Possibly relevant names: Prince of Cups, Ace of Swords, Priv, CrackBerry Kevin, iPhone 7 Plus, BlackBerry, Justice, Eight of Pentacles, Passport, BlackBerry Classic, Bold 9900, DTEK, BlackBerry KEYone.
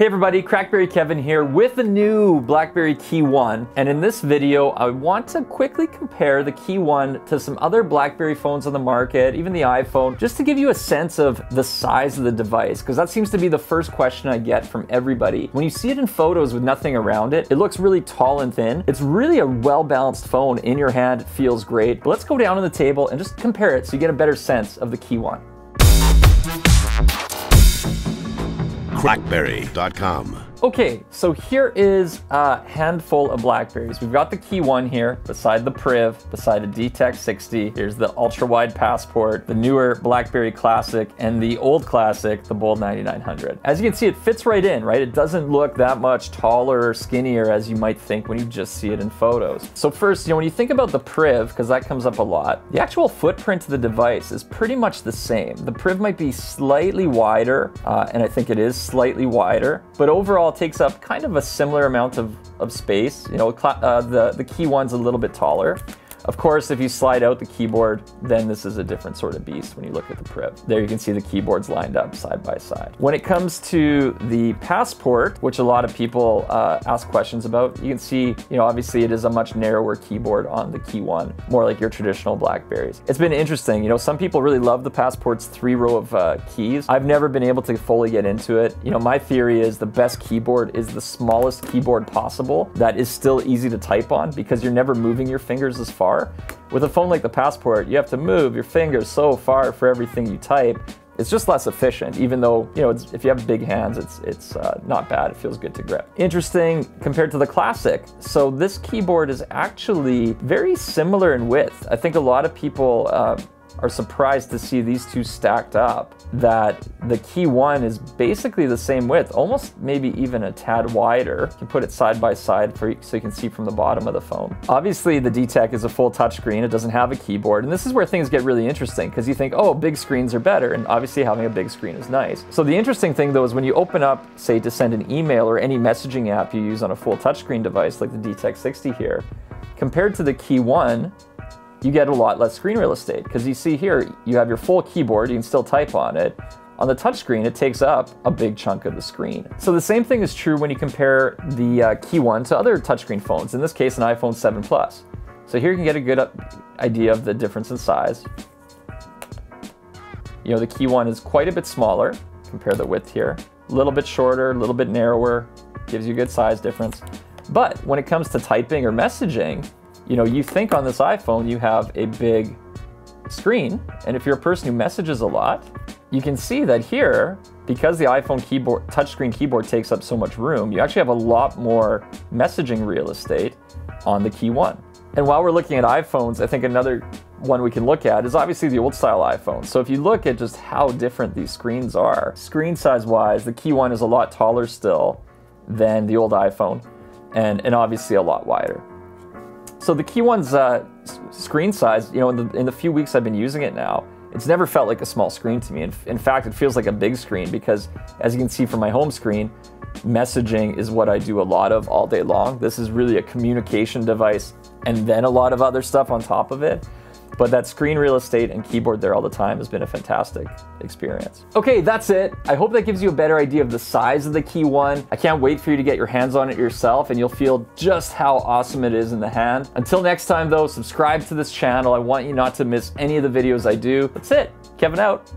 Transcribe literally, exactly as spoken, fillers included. Hey everybody, CrackBerry Kevin here with the new BlackBerry KEYone, and in this video I want to quickly compare the KEYone to some other BlackBerry phones on the market, even the iPhone, just to give you a sense of the size of the device, because that seems to be the first question I get from everybody. When you see it in photos with nothing around it, it looks really tall and thin. It's really a well-balanced phone in your hand, it feels great. But let's go down on the table and just compare it so you get a better sense of the KEYone. crackberry dot com. Okay, so here is a handful of BlackBerries. We've got the KEYone here, beside the Priv, beside a D T E K sixty. Here's the ultra-wide Passport, the newer BlackBerry Classic, and the old Classic, the Bold ninety-nine hundred. As you can see, it fits right in, right? It doesn't look that much taller or skinnier as you might think when you just see it in photos. So first, you know, when you think about the Priv, because that comes up a lot, the actual footprint of the device is pretty much the same. The Priv might be slightly wider, uh, and I think it is slightly wider, but overall, takes up kind of a similar amount of, of space. You know, uh, the, the KEYone's a little bit taller. Of course, if you slide out the keyboard, then this is a different sort of beast when you look at the Priv. There you can see the keyboards lined up side by side. When it comes to the Passport, which a lot of people uh, ask questions about, you can see, you know, obviously it is a much narrower keyboard on the KEYone, more like your traditional BlackBerries. It's been interesting, you know, some people really love the Passport's three row of uh, keys. I've never been able to fully get into it. You know, my theory is the best keyboard is the smallest keyboard possible that is still easy to type on, because you're never moving your fingers as far. With a phone like the Passport, you have to move your fingers so far for everything you type. It's just less efficient, even though, you know, it's, if you have big hands, it's, it's uh, not bad. It feels good to grip. Interesting compared to the Classic. So this keyboard is actually very similar in width. I think a lot of people uh, are surprised to see these two stacked up, that the KEYone is basically the same width, almost maybe even a tad wider. You can put it side by side for, so you can see from the bottom of the phone. Obviously the D T E K is a full touchscreen, it doesn't have a keyboard, and this is where things get really interesting, because you think, oh, big screens are better, and obviously having a big screen is nice. So the interesting thing though is when you open up, say to send an email or any messaging app you use on a full touchscreen device like the D T E K sixty here, compared to the KEYone, you get a lot less screen real estate, because you see here, you have your full keyboard, you can still type on it. On the touchscreen, it takes up a big chunk of the screen. So the same thing is true when you compare the uh, KEYone to other touchscreen phones, in this case, an iPhone seven Plus. So here you can get a good idea of the difference in size. You know, the KEYone is quite a bit smaller, compare the width here. A little bit shorter, a little bit narrower, gives you a good size difference. But when it comes to typing or messaging, you know, you think on this iPhone you have a big screen, and if you're a person who messages a lot, you can see that here, because the iPhone keyboard, touchscreen keyboard takes up so much room, you actually have a lot more messaging real estate on the KEYone. And while we're looking at iPhones, I think another one we can look at is obviously the old style iPhone. So if you look at just how different these screens are, screen size wise, the KEYone is a lot taller still than the old iPhone, and, and obviously a lot wider. So the KEYone's uh, screen size, you know, in the, in the few weeks I've been using it now, it's never felt like a small screen to me. In, in fact, it feels like a big screen, because as you can see from my home screen, messaging is what I do a lot of all day long. This is really a communication device, and then a lot of other stuff on top of it. But that screen real estate and keyboard there all the time has been a fantastic experience. Okay, that's it. I hope that gives you a better idea of the size of the KEYone. I can't wait for you to get your hands on it yourself, and you'll feel just how awesome it is in the hand. Until next time though, subscribe to this channel. I want you not to miss any of the videos I do. That's it. Kevin out.